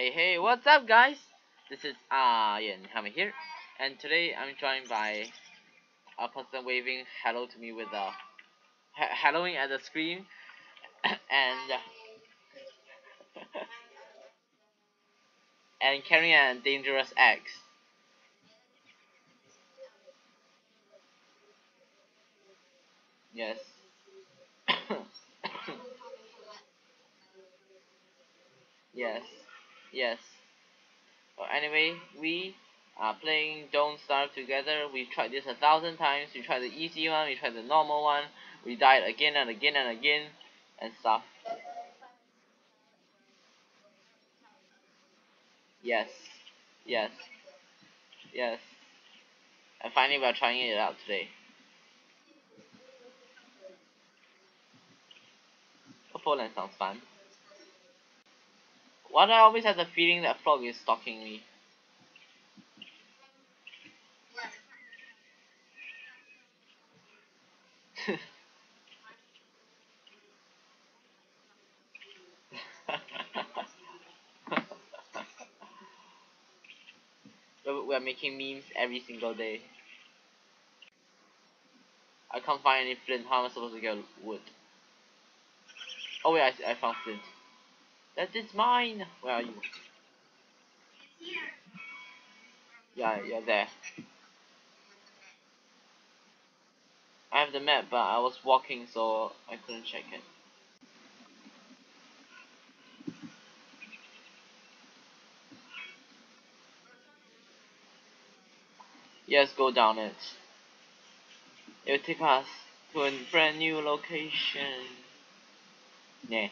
Hey, what's up guys? This is Ayan Hamid here, and today I'm joined by a person waving hello to me with a helloing at the screen and carrying a dangerous axe. Yes. Yes. Well, anyway, we are playing Don't Starve Together. We've tried this 1,000 times. We tried the easy one, we tried the normal one. We died again and again and again and stuff. Yes. Yes. Yes. And finally we are trying it out today. Poland sounds fun. Why do I always have the feeling that frog is stalking me? We're making memes every single day. I can't find any flint. How am I supposed to get wood? Oh wait, I found flint. That is mine! Where are you? Yeah, you're there. I have the map, but I was walking, so I couldn't check it. Yes, go down it. It will take us to a brand new location. Nah.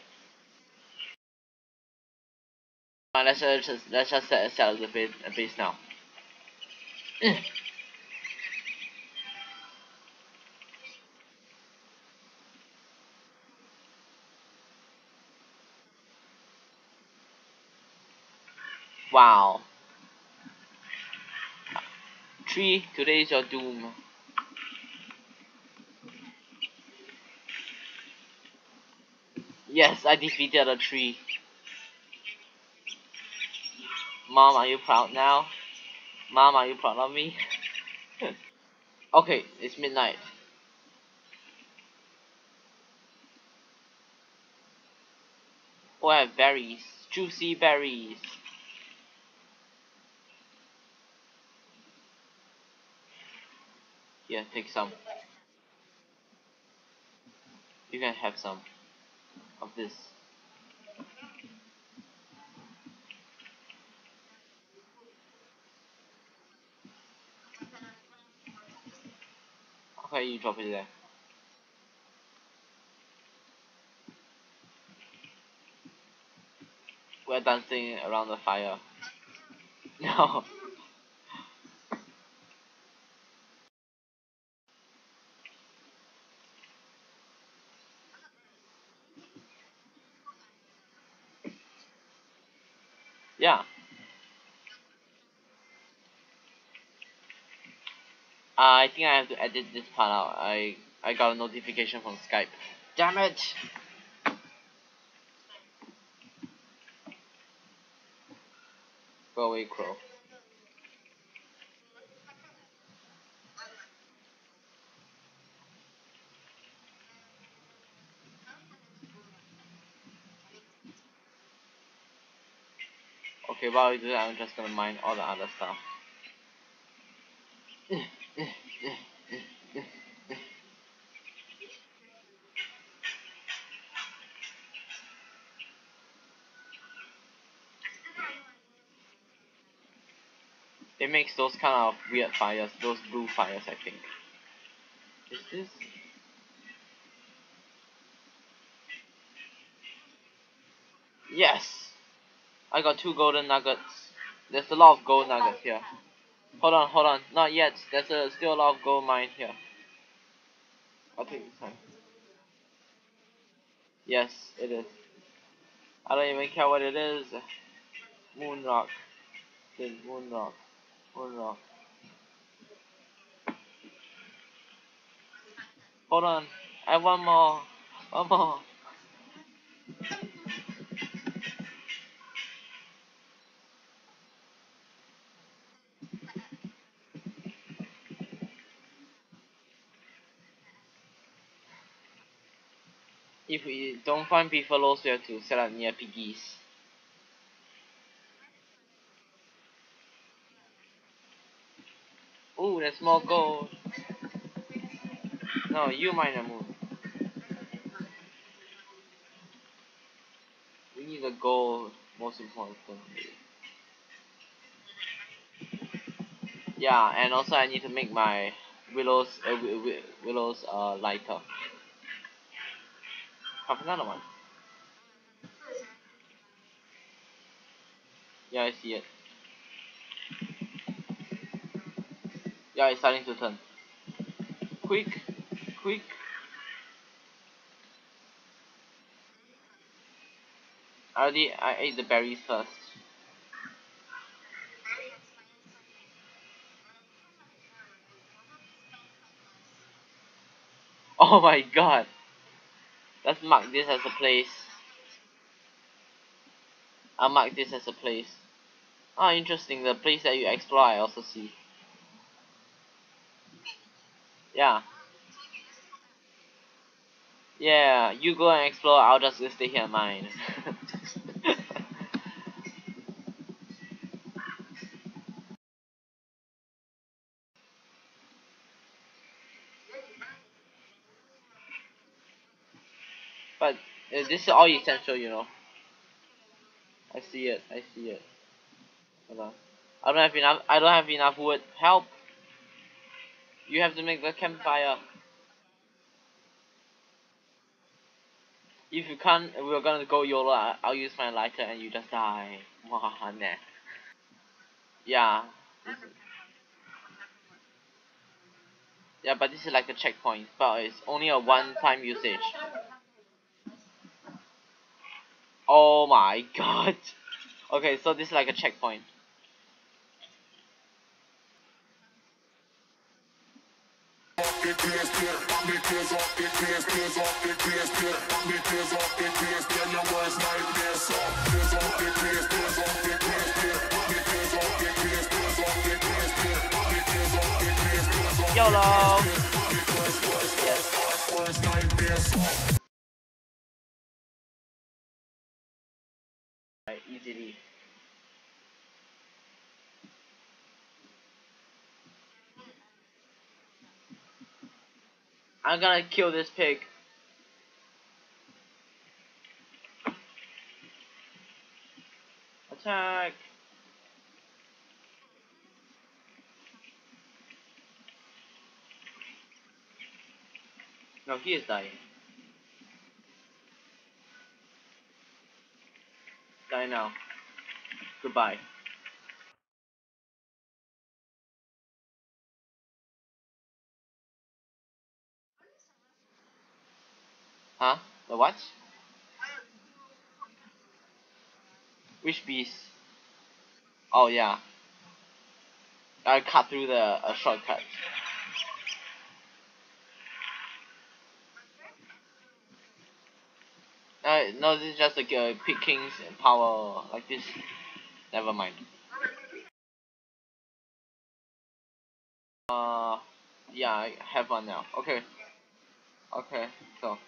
Let's just set aside the base now. Wow. 3, today is your doom. Yes, I defeated a tree. Mom, are you proud now? Mom, are you proud of me? Okay, it's midnight. Oh, I have berries. Juicy berries. Yeah, take some. You can have some of this. Okay, you drop it there. We're dancing around the fire. No. Yeah. I think I have to edit this part out. I got a notification from Skype. Damn it! Go away, crow. Okay, while we do that, I'm just gonna mine all the other stuff. It makes those kind of weird fires, those blue fires, I think. Is this? Yes! I got 2 golden nuggets. There's a lot of gold nuggets here. Hold on, not yet. There's still a lot of gold mine here. I'll take this time. Yes, it is. I don't even care what it is. Moonrock. Moonrock. Hold on, I have one more. If we don't find people, also we have to set up near piggies. Ooh, there's more gold. No, you mine the moon. We need the gold, most important. Yeah, and also I need to make my willows lighter. Have another one. Yeah, I see it. Yeah, it's starting to turn. Quick, quick. I ate the berries first. Oh my god. Let's mark this as a place. I'll mark this as a place. Ah, interesting. The place that you explore, I also see. Yeah. Yeah, you go and explore. I'll just stay here and mine. But this is all essential, you know. I see it. I see it. Hold on. I don't have enough. I don't have enough wood. Help! You have to make the campfire. If you can't, we're gonna go YOLO. I'll use my lighter, and you just die. Yeah. Yeah, but this is like a checkpoint. But it's only a one-time usage. Oh my god. Okay, so this is like a checkpoint. YOLO. Yes. Easily. I'm gonna kill this pig. Attack. No, he is dying. Die now. Goodbye. Huh? The what? Which beast? Oh yeah. I cut through the shortcut. No, this is just like pickings and power like this. Never mind. Yeah, I have one now. Okay. Okay, so.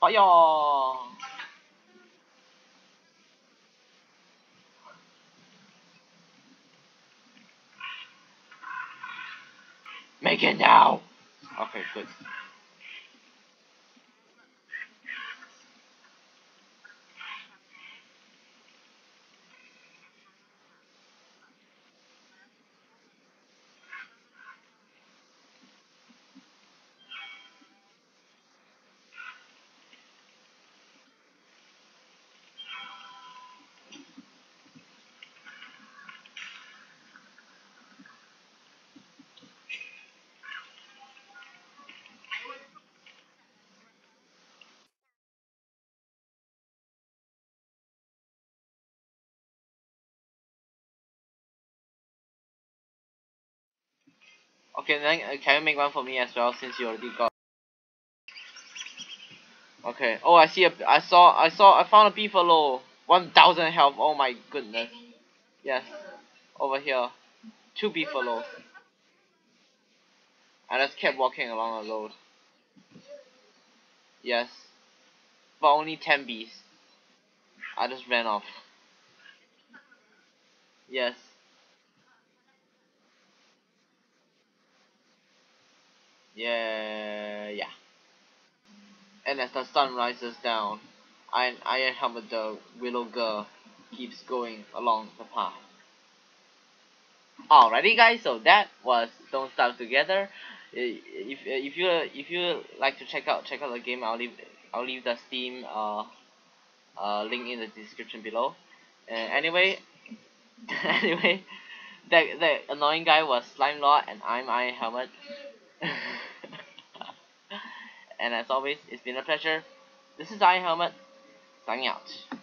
Fire! Make it now! Okay, good. Okay, then can you make one for me as well, since you already got? Okay. Oh, I see. I found a beefalo. 1,000 health. Oh my goodness. Yes. Over here. 2 beefalo. I just kept walking along the road. Yes. But only 10 bees. I just ran off. Yes. Yeah. And as the sun rises down, Iron Helmet, the Willow Girl, keeps going along the path. Alrighty, guys. So that was Don't Starve Together. If you like to check out the game, I'll leave the Steam link in the description below. Anyway, that annoying guy was Slime Lord, and I'm Iron Helmet. And as always, it's been a pleasure. This is Iron Helmet, signing out.